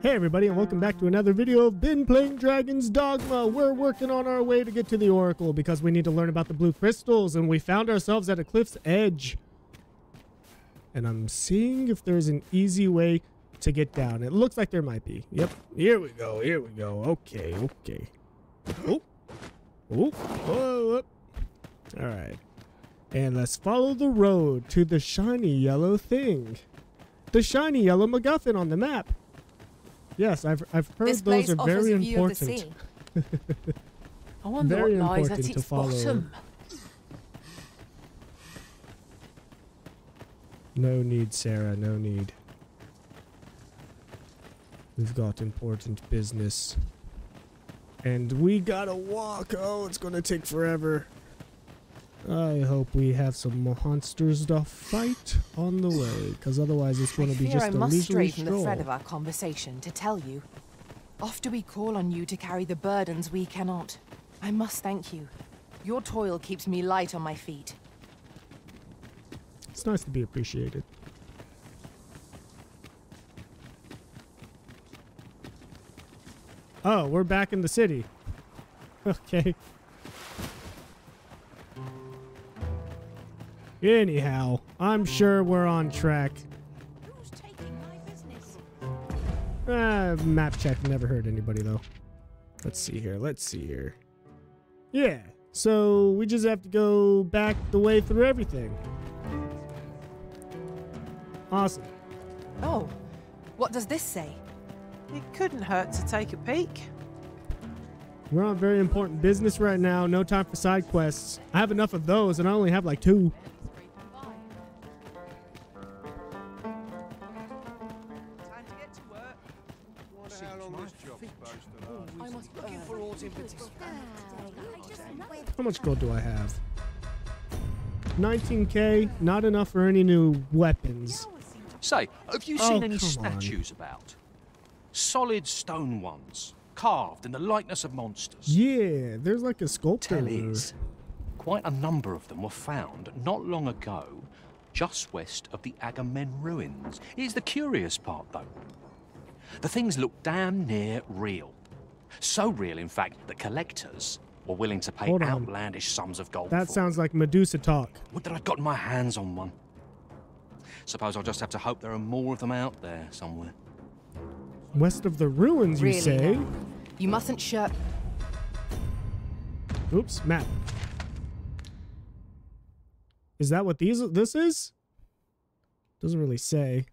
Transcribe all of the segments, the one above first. Hey everybody, and welcome back to another video of Ben Playing Dragon's Dogma. We're working on our way to get to the Oracle because we need to learn about the blue crystals, and we found ourselves at a cliff's edge. And I'm seeing if there's an easy way to get down. It looks like there might be. Yep. Here we go. Here we go. Okay. Okay. Oh. Oh. Oh. All right. And let's follow the road to the shiny yellow thing. The shiny yellow MacGuffin on the map. Yes, I've heard this those are very important. I wonder very what lies at its bottom. No need, Sarah, no need. We've got important business. And we gotta walk. Oh, it's gonna take forever. I hope we have some monsters to fight on the way, because otherwise it's going to be just a leisurely stroll. I must straighten the thread of our conversation to tell you. After we call on you to carry the burdens we cannot, I must thank you. Your toil keeps me light on my feet. It's nice to be appreciated. Oh, we're back in the city. Okay. Anyhow, I'm sure we're on track. Who's taking my business? Map check. Never heard anybody, though. Let's see here. Let's see here. Yeah, so we just have to go back the way through everything. Awesome. Oh, what does this say? It couldn't hurt to take a peek. We're on very important business right now. No time for side quests. I have enough of those, and I only have like 2. How much gold do I have? 19K, not enough for any new weapons. Say, have you seen any statues about? Solid stone ones, carved in the likeness of monsters. Yeah, there's like a sculpture. Quite a number of them were found not long ago, just west of the Agamemn ruins. Here's the curious part, though. The things look damn near real. So real, in fact, that collectors were willing to pay outlandish sums of gold. That sounds like Medusa talk. Would that I'd gotten my hands on one. Suppose I'll just have to hope there are more of them out there somewhere. West of the ruins, you say? No. You mustn't shut. Oops, map. Is that what this is? Doesn't really say.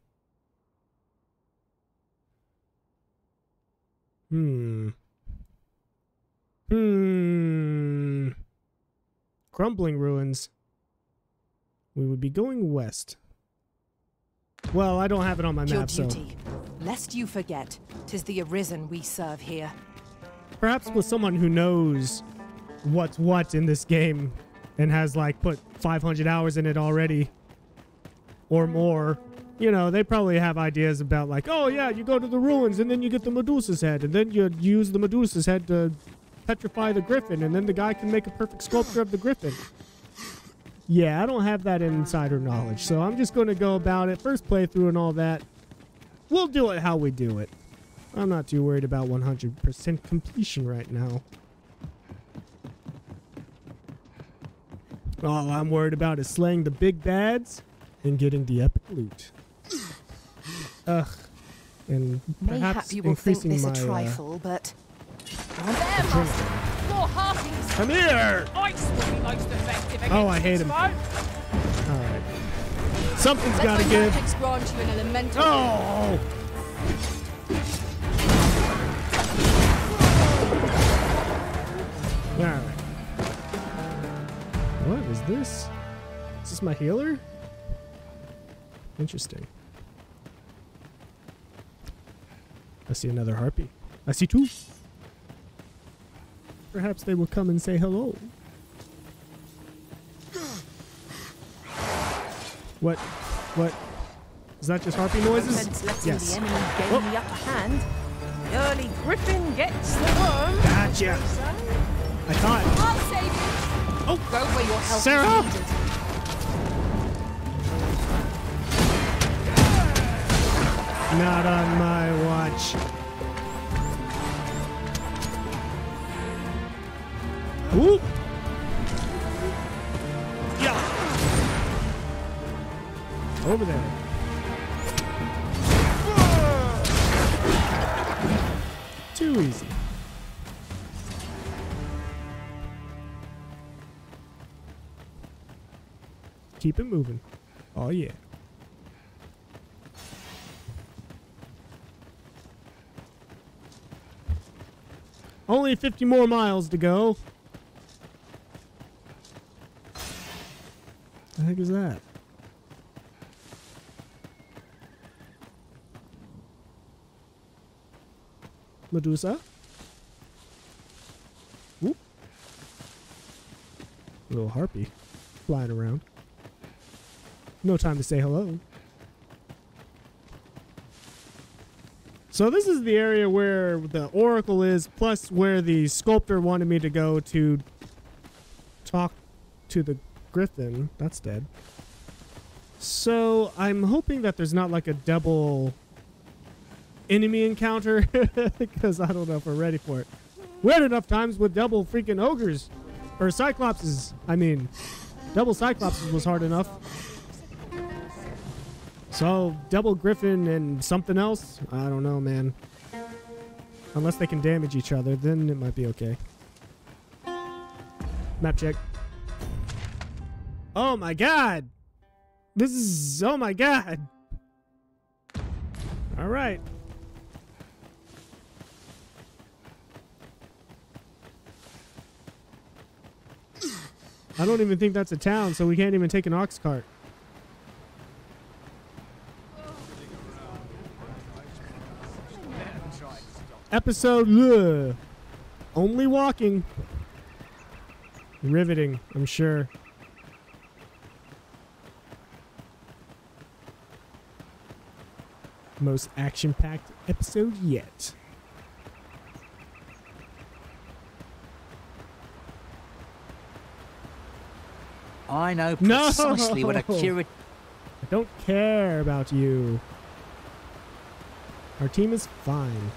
Crumbling ruins. We would be going west. Well, I don't have it on my map, so. Your duty, lest you forget, 'tis the Arisen we serve here. Perhaps with someone who knows what's what in this game and has, like, put 500 hours in it already or more. You know, they probably have ideas about, like, oh, yeah, you go to the ruins, and then you get the Medusa's head, and then you use the Medusa's head to petrify the griffin, and then the guy can make a perfect sculpture of the griffin. Yeah, I don't have that insider knowledge, so I'm just going to go about it. First playthrough and all that. We'll do it how we do it. I'm not too worried about 100% completion right now. All I'm worried about is slaying the big bads and getting the epic loot. Ugh. And perhaps increasing my... Mayhap you will think this a trifle, but... There, master! Your hearties! Come here! Oh, I hate him. Alright. Something's gotta give. Oh! Alright. What is this? Is this my healer? Interesting. I see another harpy. I see 2. Perhaps they will come and say hello. What? What? Is that just harpy noises? Yes. The enemy gain the upper hand. The early griffin gets the worm. Gotcha. I thought. I'll save you. Oh, go where your health is needed. Sarah. Not on my watch. Whoop! Yeah! Over there. Too easy. Keep it moving. Oh yeah. Only 50 more miles to go. What the heck is that? Medusa? Whoop. Little harpy flying around. No time to say hello. So this is the area where the Oracle is, plus where the sculptor wanted me to go to talk to the griffin. That's dead. So I'm hoping that there's not like a double enemy encounter, because I don't know if we're ready for it. We had enough times with double freaking ogres, or cyclopses. I mean, double cyclopses was hard enough. So, double griffin and something else? I don't know, man. Unless they can damage each other, then it might be okay. Map check. Oh my god! This is... oh my god! Alright. I don't even think that's a town, so we can't even take an ox cart. Episode only walking. Riveting, I'm sure. Most action-packed episode yet. I know precisely what a curate. I don't care about you. Our team is fine.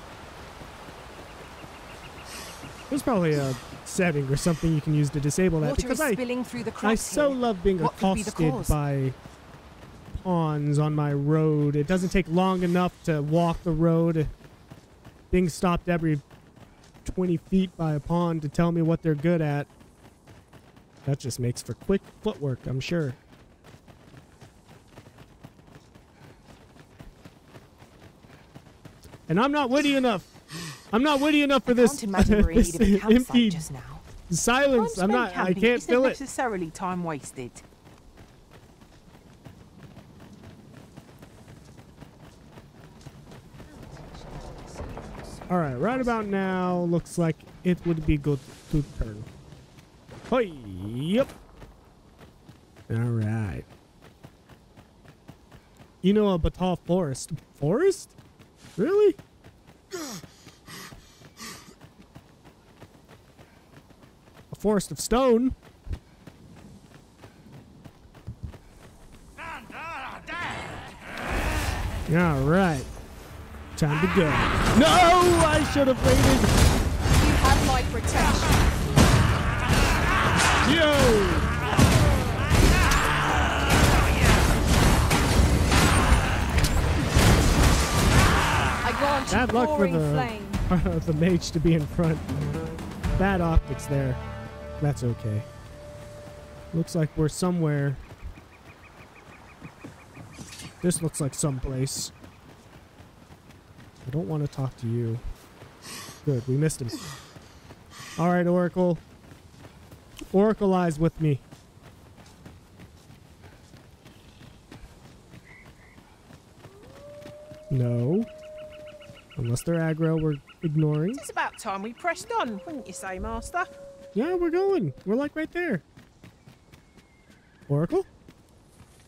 There's probably a setting or something you can use to disable that. Water because I so love being accosted by pawns on my road. It doesn't take long enough to walk the road. Being stopped every 20 feet by a pawn to tell me what they're good at. That just makes for quick footwork, I'm sure. And I'm not witty enough. I'm not witty enough for this, this empty just now. Silence. I'm not. I can't fill it. Necessarily time wasted. All right. Right about now, looks like it would be good to turn. Hey, yep. All right. You know a Batal forest? Forest? Really? Forest of stone. All right, time to go. No, I should have waited. You have my protection. Yo. I got bad luck for the the mage to be in front. Bad optics there. That's okay. Looks like we're somewhere. This looks like someplace. I don't want to talk to you. Good, we missed him. Alright, Oracle. Oracle eyes with me. No. Unless they're aggro, we're ignoring. It's about time we pressed on, wouldn't you say, Master? Yeah, we're going. We're like right there. Oracle?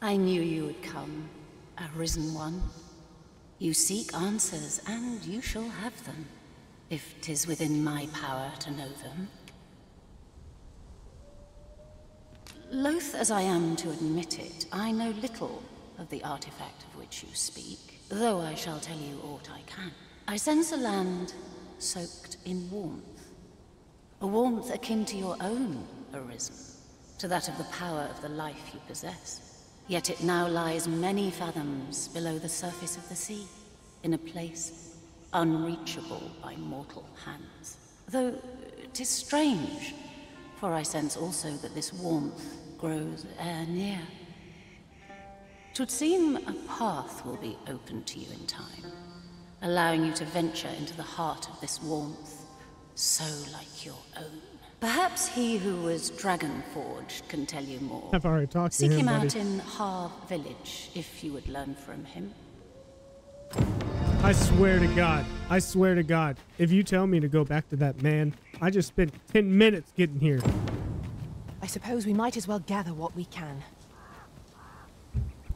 I knew you would come, a risen one. You seek answers, and you shall have them, if 'tis within my power to know them. Loath as I am to admit it, I know little of the artifact of which you speak. though I shall tell you aught I can. I sense a land soaked in warmth, a warmth akin to your own arisen, to that of the power of the life you possess. Yet it now lies many fathoms below the surface of the sea, in a place unreachable by mortal hands. Though 'tis strange, for I sense also that this warmth grows e'er near. 'Twould seem a path will be open to you in time, allowing you to venture into the heart of this warmth, so like your own. Perhaps he who was Dragonforged can tell you more. I've already talked to him. Seek him out in Harve Village, if you would learn from him. I swear to God, I swear to God, if you tell me to go back to that man, I just spent 10 minutes getting here. I suppose we might as well gather what we can.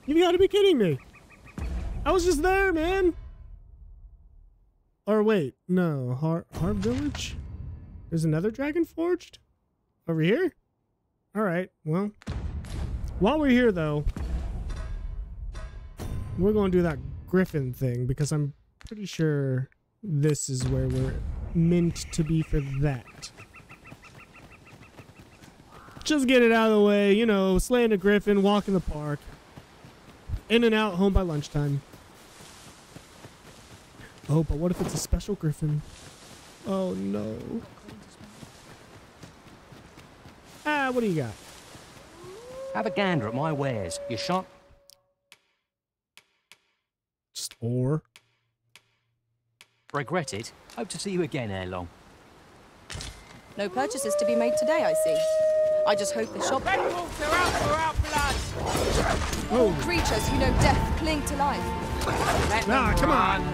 You've got to be kidding me. I was just there, man. Or wait, no, Harve Village? There's another Dragonforged? Over here? Alright, well. While we're here, though, we're going to do that griffin thing, because I'm pretty sure this is where we're meant to be for that. Just get it out of the way, you know, slaying a griffin, walk in the park. In and out, home by lunchtime. Oh, but what if it's a special griffin? Oh, no. Ah, what do you got? Have a gander at my wares. You shot? Just or. Regret it. Hope to see you again ere long. No purchases to be made today, I see. I just hope the shop... Red wolves are out for our blood! All creatures who know death cling to life. Nah, come on!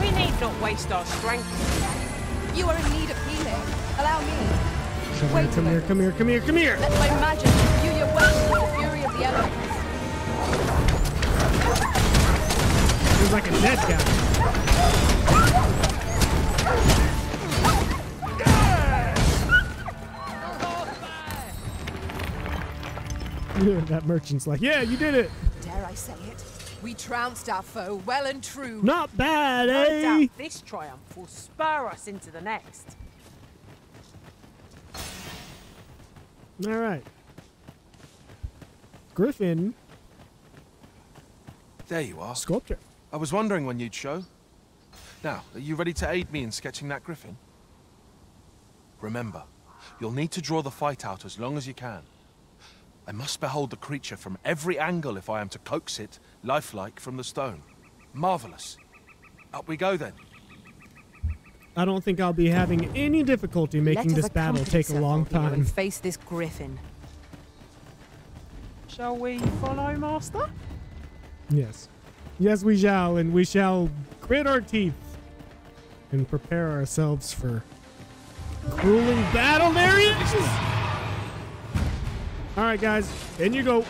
We need not waste our strength. You are in need of healing. Allow me. Come here, come here, come here, come here, come here. Let my magic do your worst in the fury of the elements. He's like a dead guy. That merchant's like, yeah, you did it. Dare I say it? We trounced our foe well and true. Not bad, eh? No doubt this triumph will spur us into the next. All right. Griffin. There you are. Sculpture. I was wondering when you'd show. Now, are you ready to aid me in sketching that griffin? Remember, you'll need to draw the fight out as long as you can. I must behold the creature from every angle if I am to coax it, lifelike, from the stone. Marvelous. Up we go, then. I don't think I'll be having any difficulty making this battle take a long time. And face this griffin. Shall we follow, Master? Yes. Yes, we shall, and we shall grit our teeth and prepare ourselves for grueling battle. There he is! All right, guys, in you go.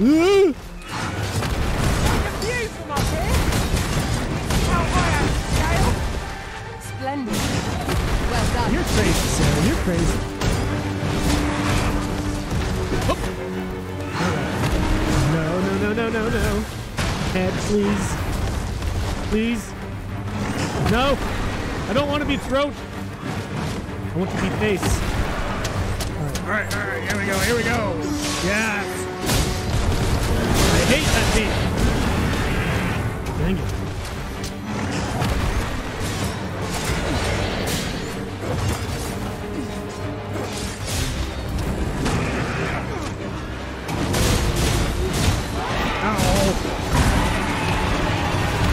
Ooh. Splendid. Well done. You're crazy, Sarah. You're crazy. Oh. No, no, no, no, no, no. Head, please. Please. No. I don't want to be throat. I want to be face. All right, here we go. Yeah. I hate that beat. Dang it. Ow.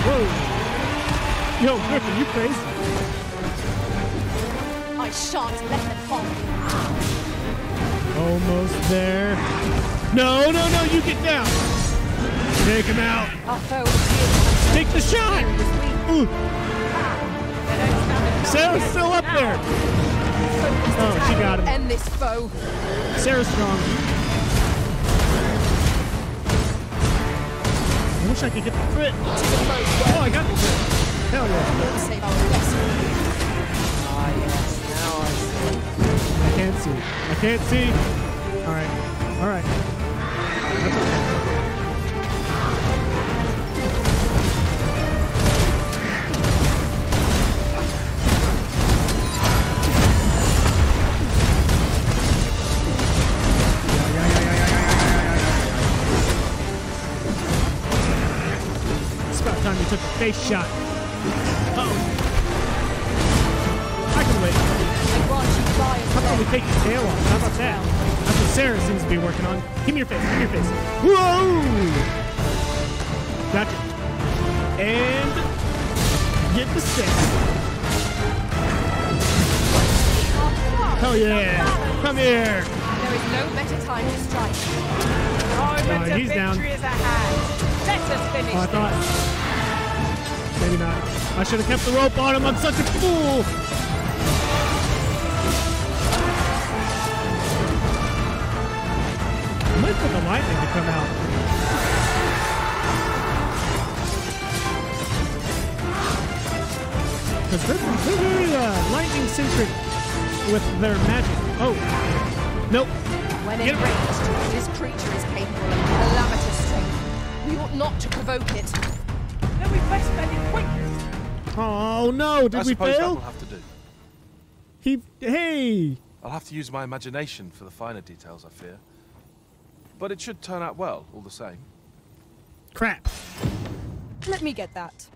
Whoa. Yo, Griffin, you crazy? I shan't let it fall. Almost there. No, you get down. Take him out. Take the shot. Ooh. Sarah's still up there. Oh, she got him. End this foe. Sarah's strong. I wish I could get the crit. Oh, I got the crit. Hell yeah. I can't see. All right. Face shot. Uh-oh. I can wait. How about we take his tail off? How about that? That's what Sarah seems to be working on. Give me your face. Give me your face. Whoa! Gotcha. And get the stick. Hell yeah. Come here. There is no better time to strike. Oh, he's down. Victory is at hand. Let us finish. Oh, I thought. Maybe not. I should have kept the rope on him. I'm such a fool. I might for the lightning to come out. Because they're very lightning-centric with their magic. Oh. Nope. When enraged, this creature is capable of calamitous strength. We ought not to provoke it. Then we best spend it quickly. Oh no! Did we fail? I suppose that will have to do. Hey. I'll have to use my imagination for the finer details, I fear. But it should turn out well, all the same. Crap. Let me get that.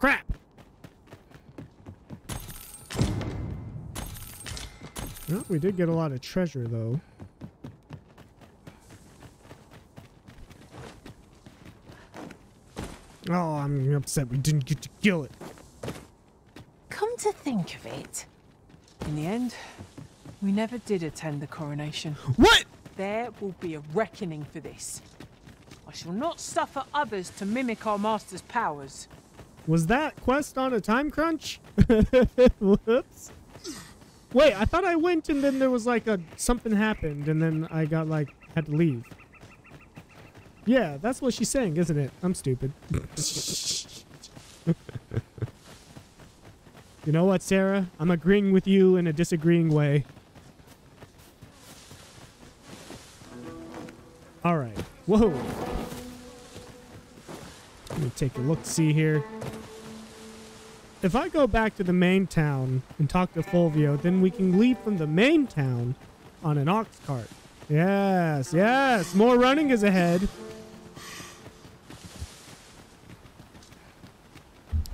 Crap. Well, we did get a lot of treasure, though. Oh, I'm upset we didn't get to kill it. Come to think of it, in the end, we never did attend the coronation. What? There will be a reckoning for this. I shall not suffer others to mimic our master's powers. Was that quest on a time crunch? Whoops. Wait, I thought I went and then there was like a something happened and then I got like had to leave. Yeah, that's what she's saying, isn't it? I'm stupid. You know what, Sarah? I'm agreeing with you in a disagreeing way. All right. Whoa. Let me take a look-see here. If I go back to the main town and talk to Fulvio, then we can leave from the main town on an ox cart. Yes, yes, more running is ahead.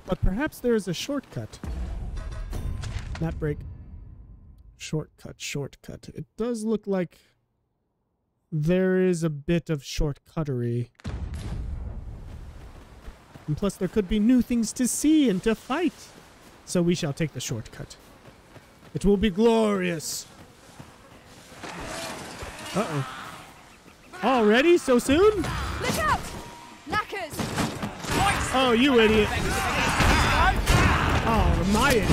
But perhaps there is a shortcut. Map break. Shortcut, shortcut. It does look like there is a bit of shortcuttery. And plus, there could be new things to see and to fight. So we shall take the shortcut. It will be glorious. Uh-oh. Already? So soon? Look out! Knackers! Oh, you idiot. Oh, my idiot.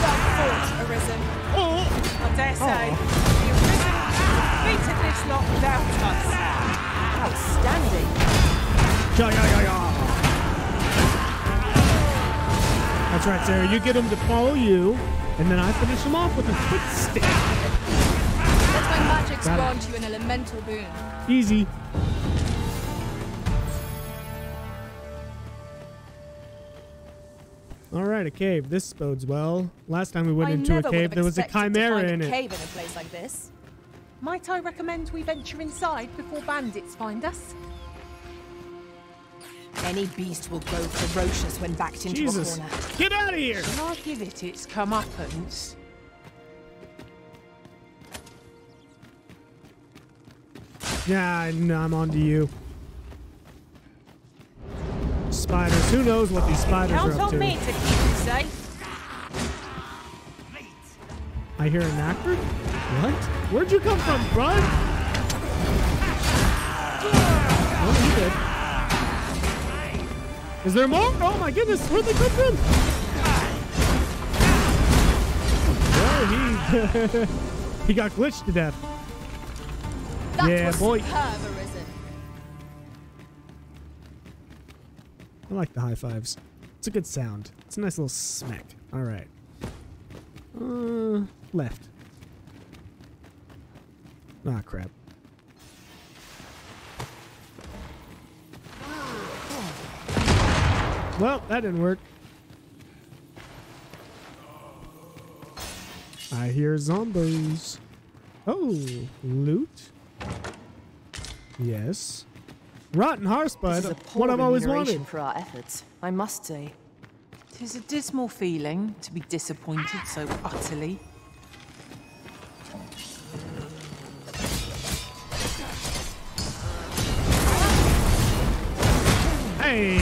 Some thought arisen. Oh! I dare say, the arisen has defeated this lot without us. Outstanding. Yeah, yeah, yeah, yeah. That's right, Sarah. You get him to follow you, and then I finish him off with a quick stick. Let my magic's grant you an elemental boon. Easy. All right, a cave. This bodes well. Last time we went into a cave, there was a chimera in it. I never would have expected to find a cave in a place like this. Might I recommend we venture inside before bandits find us? Any beast will grow ferocious when backed into a corner. Get out of here! Shall I give it its comeuppance? Yeah, no, I'm on to you. Spiders. Who knows what these spiders are up to? Count on me to keep you safe. I hear a knacker? What? Where'd you come from, bud? Oh, he did. Is there more? Oh my goodness, where'd they come from? Well, he he got glitched to death. That was boy. Superb, I like the high fives. It's a good sound. It's a nice little smack. All right. Left. Ah, crap. Well, that didn't work. I hear zombies. Oh, loot. Yes. Rotten Horsebud, what I've always wanted. For our efforts, I must say. 'Tis a dismal feeling to be disappointed so utterly. Hey!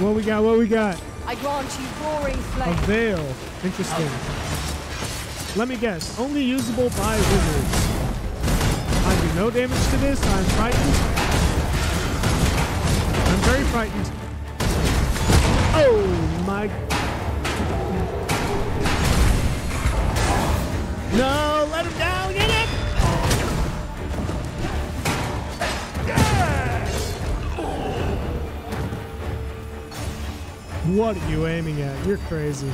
What we got? What we got? I grant you roaring flame. A veil. Interesting. Let me guess. Only usable by wizards. I do no damage to this. I'm frightened. I'm very frightened. Oh my! No! Let him down! Get him! What are you aiming at? You're crazy.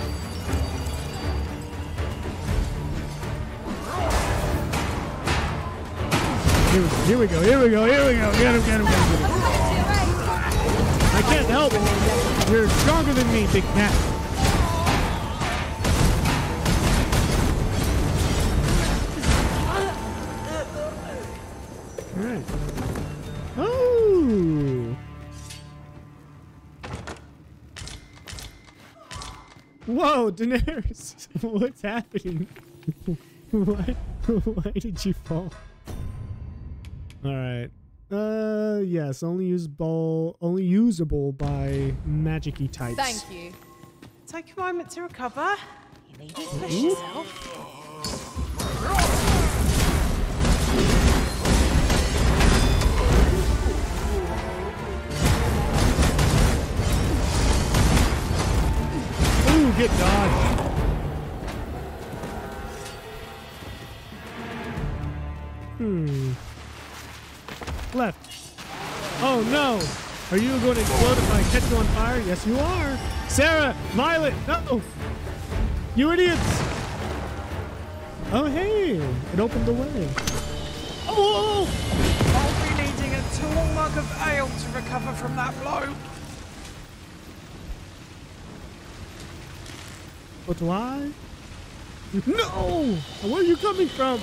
Here we go, here we go, here we go. Get him, get him, get him. I can't help it. You're stronger than me, big cat. All right. Oh! Whoa, Daenerys! What's happening? Why did you fall? Alright. Yes, only usable by magic-y types. Thank you. Take a moment to recover. You need to push yourself. Ooh, get dodged. Left. Oh no! Are you going to explode if I catch you on fire? Yes, you are. Sarah, Violet, no! You idiots! Oh hey! It opened the way. Oh! I'll be needing a tall mug of ale to recover from that blow. But why? No! Where are you coming from?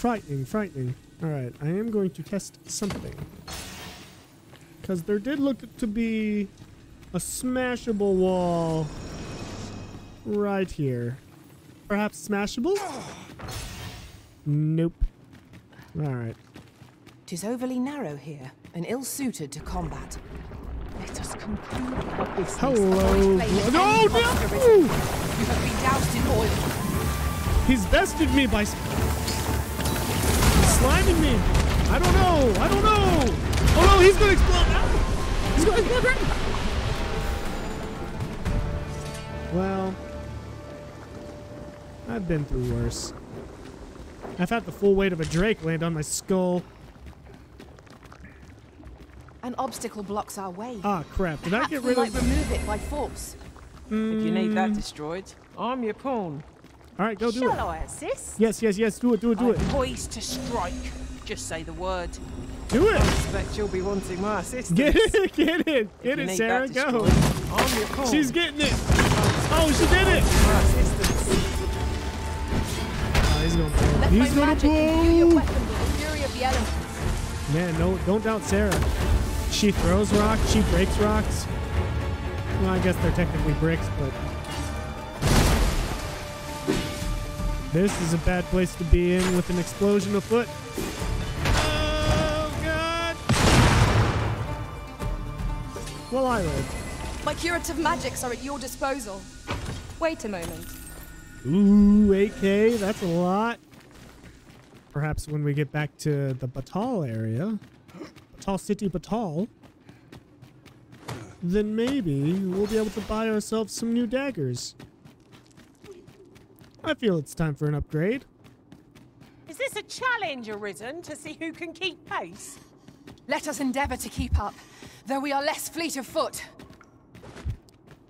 Frightening, frightening. Alright, I am going to test something. Because there did look to be a smashable wall right here. Perhaps smashable? Nope. Alright. 'Tis overly narrow here and ill-suited to combat. Let us conclude what this is. Hello! No, no! You have been doused in oil. He's bested me by... Sliming me! I don't know! I don't know! Oh no, he's gonna explode! Ow. He's gonna explode right now! Well... I've been through worse. I've had the full weight of a drake land on my skull. An obstacle blocks our way. Ah, crap. Did I get rid of it? Remove it by force. If you need that destroyed, arm your pawn. All right, go do it. Shall I assist? Yes, yes, yes. Do it, do it, do it. I'm poised to strike. Just say the word. Do it. I suspect you'll be wanting my assistance. Get it, get it, get it, Sarah. Go. She's getting it. Oh, she did it. Oh, he's gonna blow. He's gonna blow. Man, no, don't doubt Sarah. She throws rocks. She breaks rocks. Well, I guess they're technically bricks, but. This is a bad place to be in with an explosion afoot. Oh, God! Well, I live. My curative magics are at your disposal. Wait a moment. Ooh, 8K, that's a lot. Perhaps when we get back to the Batal area, Batal City, Batal, then maybe we'll be able to buy ourselves some new daggers. I feel it's time for an upgrade. Is this a challenge arisen to see who can keep pace? Let us endeavor to keep up, though we are less fleet of foot.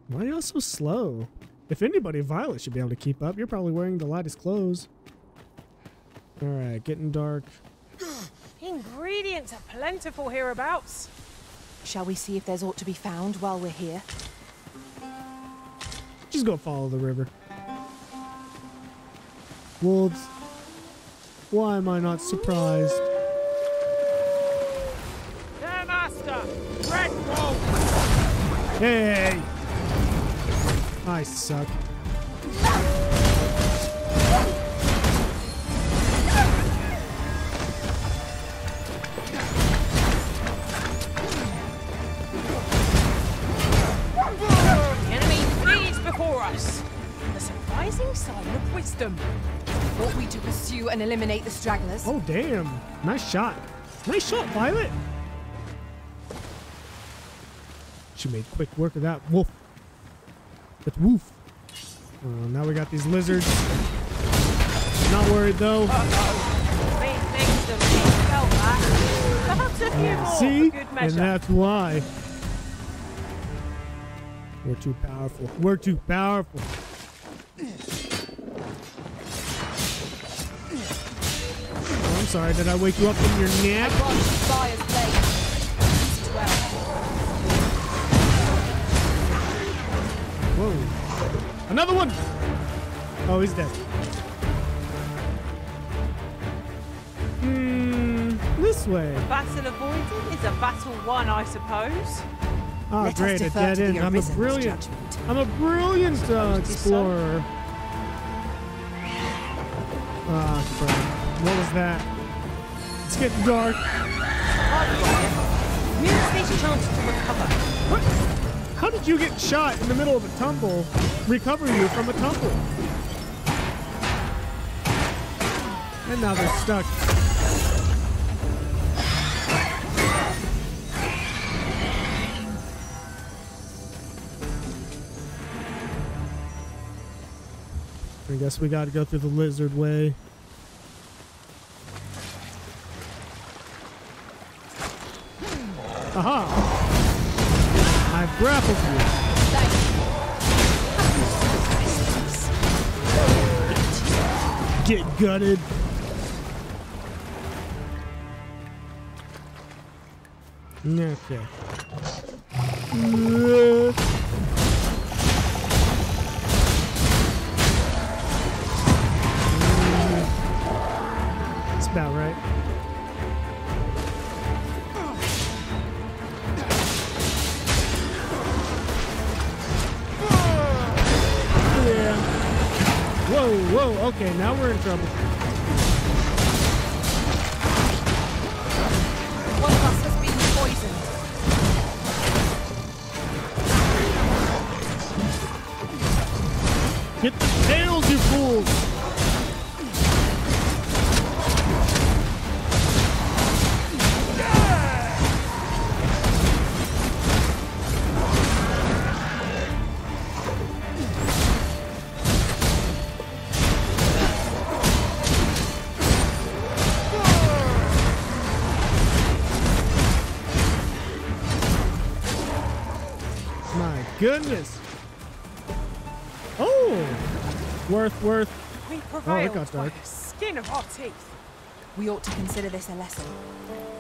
Why are you so slow? If anybody, Violet should be able to keep up. You're probably wearing the lightest clothes. Alright, getting dark. Ingredients are plentiful hereabouts. Shall we see if there's aught to be found while we're here? Just go follow the river. Wolves. Why am I not surprised? Their master, Red Wolf. Hey! I suck. Ought we to pursue and eliminate the stragglers? Oh damn! Nice shot! Nice shot, Violet! She made quick work of that wolf. That woof. Now we got these lizards. Not worried though. See? And that's why. We're too powerful. We're too powerful. Sorry, did I wake you up in your nap? Whoa. Another one! Oh, he's dead. This way. A battle avoided is a battle won, I suppose. Oh, let great, a dead end. I'm a brilliant explorer. What was that? It's getting dark. How did you get shot in the middle of a tumble? Recover you from a tumble. And now they're stuck. I guess we gotta go through the lizard way. Aha! I've grappled you. Get gutted. Okay. That's about right. Whoa, whoa, okay, now we're in trouble. One of us has been poisoned. Get the tails, you fools! Goodness! Oh, worth. We prevailed by the skin of our teeth. We ought to consider this a lesson.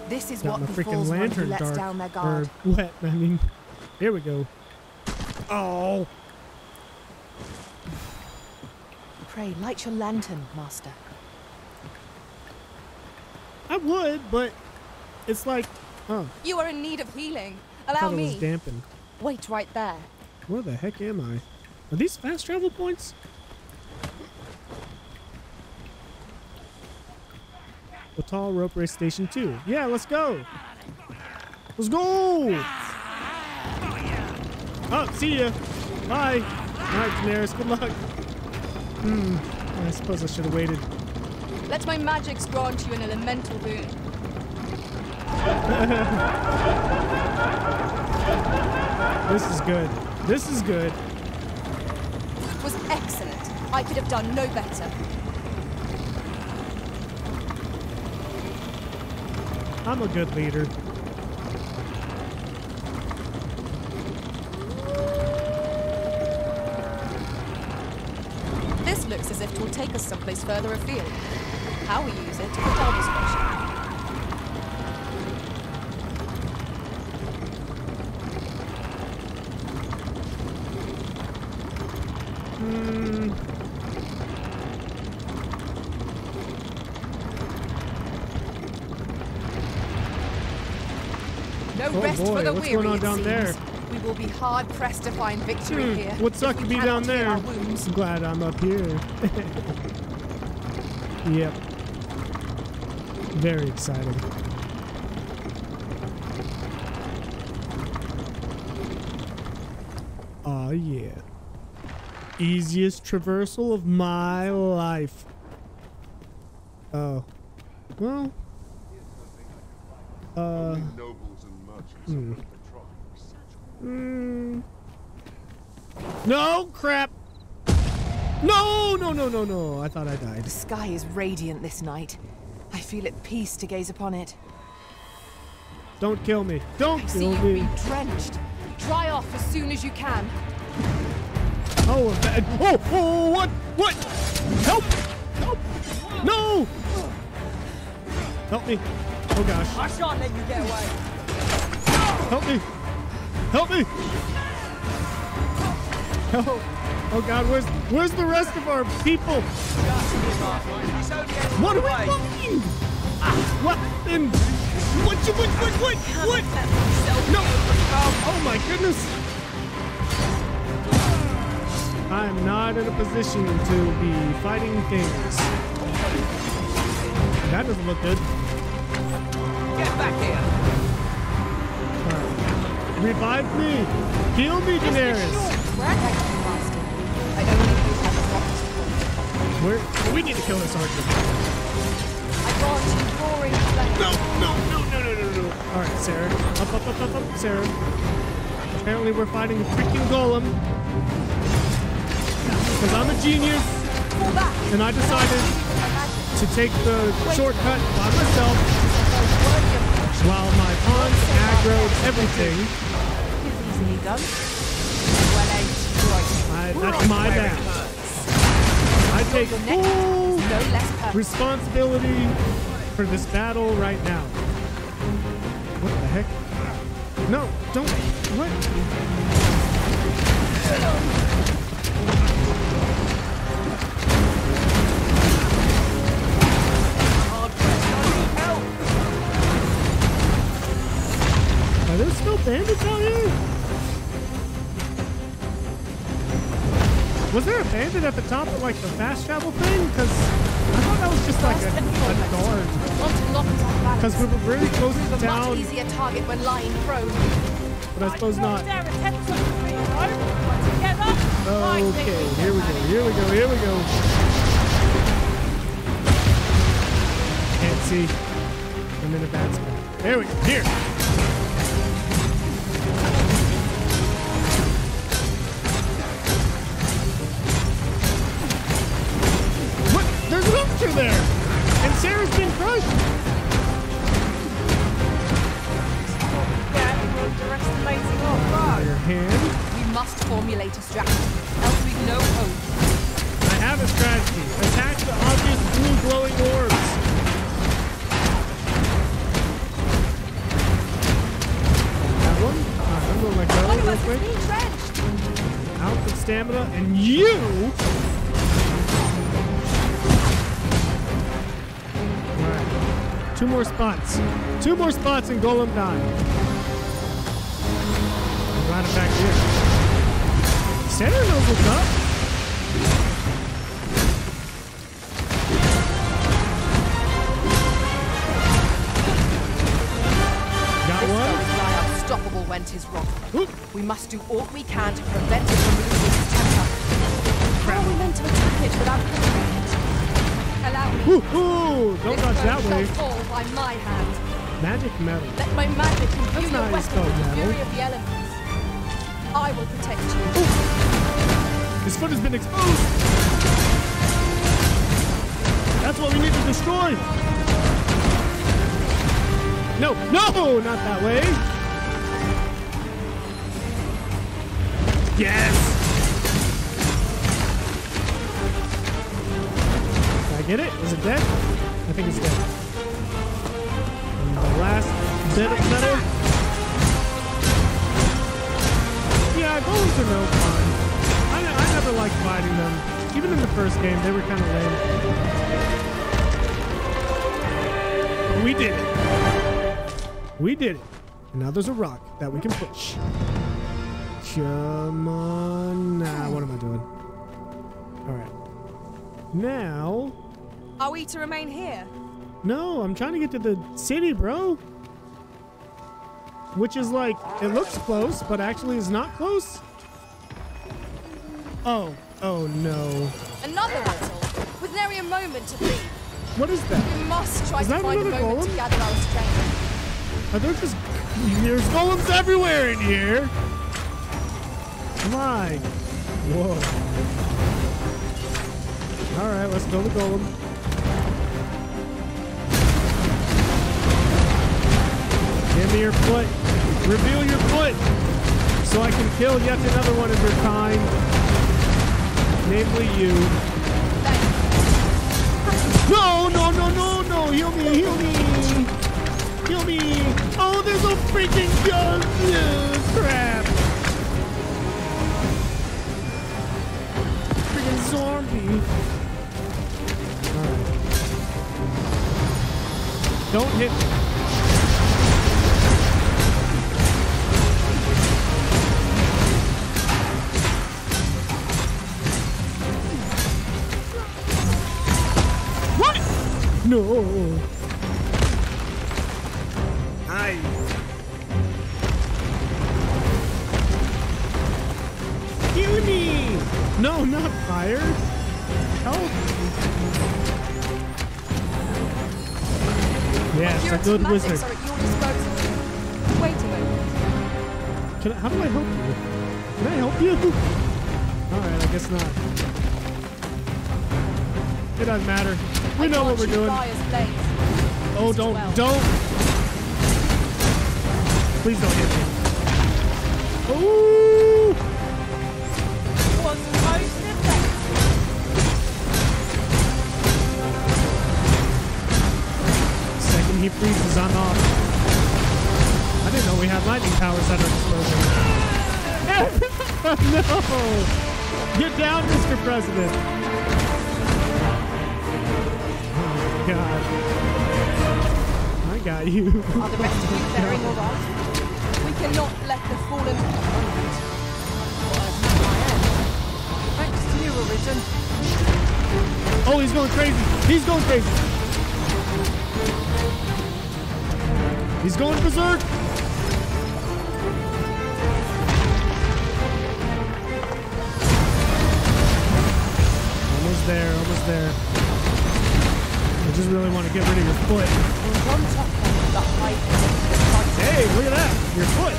This is what befalls one who lets down their guard. Wet, I mean. Here we go. Oh! Pray, light your lantern, master. I would, but it's like, oh. You are in need of healing. Allow me. It was dampened. Wait right there. Where the heck am I? Are these fast travel points? Batal Rope Race Station 2. Yeah, let's go! Let's go! Oh, see ya! Bye! Alright, Daenerys, good luck. I suppose I should have waited. Let my magics grant you an elemental boon. This is good. This is good. It was excellent. I could have done no better. I'm a good leader. This looks as if it will take us someplace further afield. how we use it to Batal discretion. No rest for the weary, it seems. We will be hard-pressed to find victory here. Would suck to be down there. I'm glad I'm up here. Yep. Very exciting. Aw, yeah. Easiest traversal of my life. Oh. Well. No, crap. No, no, no, no, no. I thought I died. The sky is radiant this night. I feel at peace to gaze upon it. Don't kill me. Don't kill me. I see you be drenched. Dry off as soon as you can. Oh, oh, oh, what? What? Help! Help! No! Help me. Oh, gosh. I shan't let you get away. Help me. Help me! Oh, oh God, where's the rest of our people? What do we mean? What in? What? No! Oh my goodness! I'm not in a position to be fighting things. That doesn't look good. Get back here! Revive me! Heal me, Daenerys! We need to kill this archer. No! Alright, Sarah. Up, Sarah. Apparently we're fighting a freaking golem. Because I'm a genius. And I decided to take the shortcut by myself while my pawns aggroed everything. That's my bad. I take full responsibility for this battle right now. What the heck? No, don't. What? Are there still bandits out here? Was there a bandit at the top of like the fast travel thing? Because I thought that was just like a guard. Because we were really close to town. Much easier target when lying prone. But I suppose not. Okay, here we go. Can't see. I'm in a bad spot. There we go. Here. There and Sarah's been crushed. We must formulate a strategy, else we've no hope. I have a strategy. Attack the obvious blue glowing orbs. That one? I'm going to let go real quick. Out with stamina, and you. Two more spots. Two more spots and Golem died. Right back here. Sarah knows what's up. Got this one. This guy unstoppable went his wrong. Oop. We must do all we can to prevent it from losing its temper. How are we meant to attack it without covering it? Woohoo! Don't touch that wave. By my hand. Magic metal. Let my magic infuse your weapon with the fury of the elements. I will protect you. Ooh. His foot has been exposed. That's what we need to destroy. No, no, not that way. Yes. Get it? Is it dead? everything is dead. And the last bit of metal. Yeah, golems are no fun. I never liked fighting them. Even in the first game, they were kind of lame. We did it. We did it. And now there's a rock that we can push. Come on. Nah, what am I doing? All right. Now. Are we to remain here? No, I'm trying to get to the city, bro. Which is like, it looks close, but actually is not close. Oh, oh no. Another battle, with nary a moment to leave. What is that? We must try to find a moment golem? To gather our strength. Are there just, there's golems everywhere in here. My, whoa. All right, let's kill the golem. Give me your foot. Reveal your foot so I can kill yet another one of your kind. Namely you. No, no, no, no, no. Heal me, heal me. Heal me. Oh, there's a freaking gun. Oh, crap. Freaking zombie. Right. Don't hit me. No. Nice. Kill me. No, not fire. Help. Yes, a good wizard. Can I, how do I help you? Can I help you? All right, I guess not. It doesn't matter. We know what we're doing. Oh, don't, well. Don't. Please don't hit me. Ooh. The second he freezes, I'm off. I didn't know we had lightning powers at our disposal. No. Get down, Mr. President. God. I got you. Are the rest of you faring all right? We cannot let the fallen thanks to you, Origin. Oh, he's going crazy. He's going crazy. He's going berserk. Almost there, almost there. I just really want to get rid of your foot. Hey, look at that! Your foot!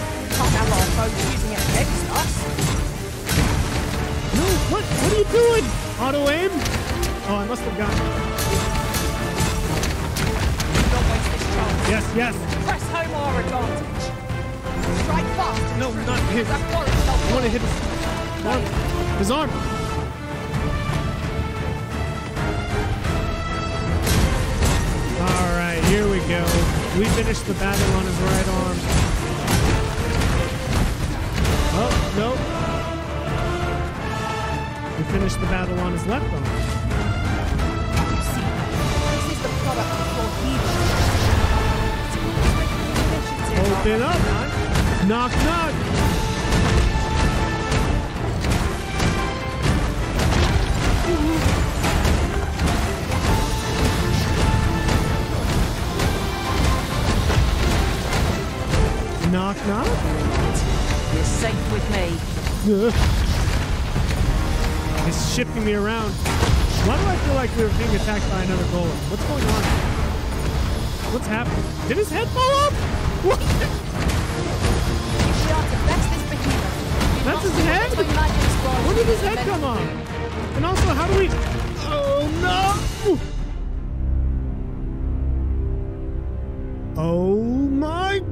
Using it against us. No, what? What are you doing? Auto aim? Oh, I must have gotten it. Don't waste this chance. Yes, yes. Press home our advantage. Strike fast. No, not hit. I want to hit his arm. His arm. Here we go. We finished the battle on his right arm. Oh, no. We finished the battle on his left arm. This is the product for evil. Open up. Knock, knock. Ooh. Knock, knock. You're safe with me. It's shifting me around. Why do I feel like we were being attacked by another golem? What's going on? What's happening? Did his head fall off? What? That's his head? Where did his head come on? And also, how do we... Oh, no! Oh, my God!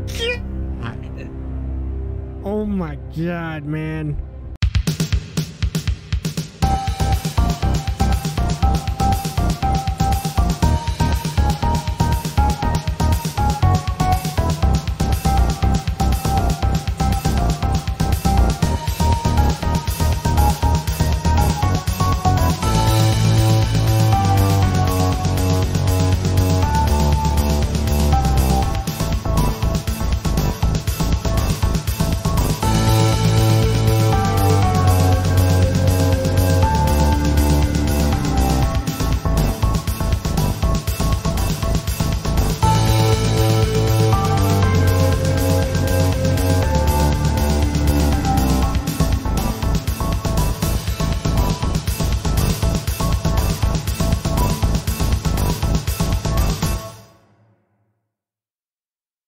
Oh my God, man.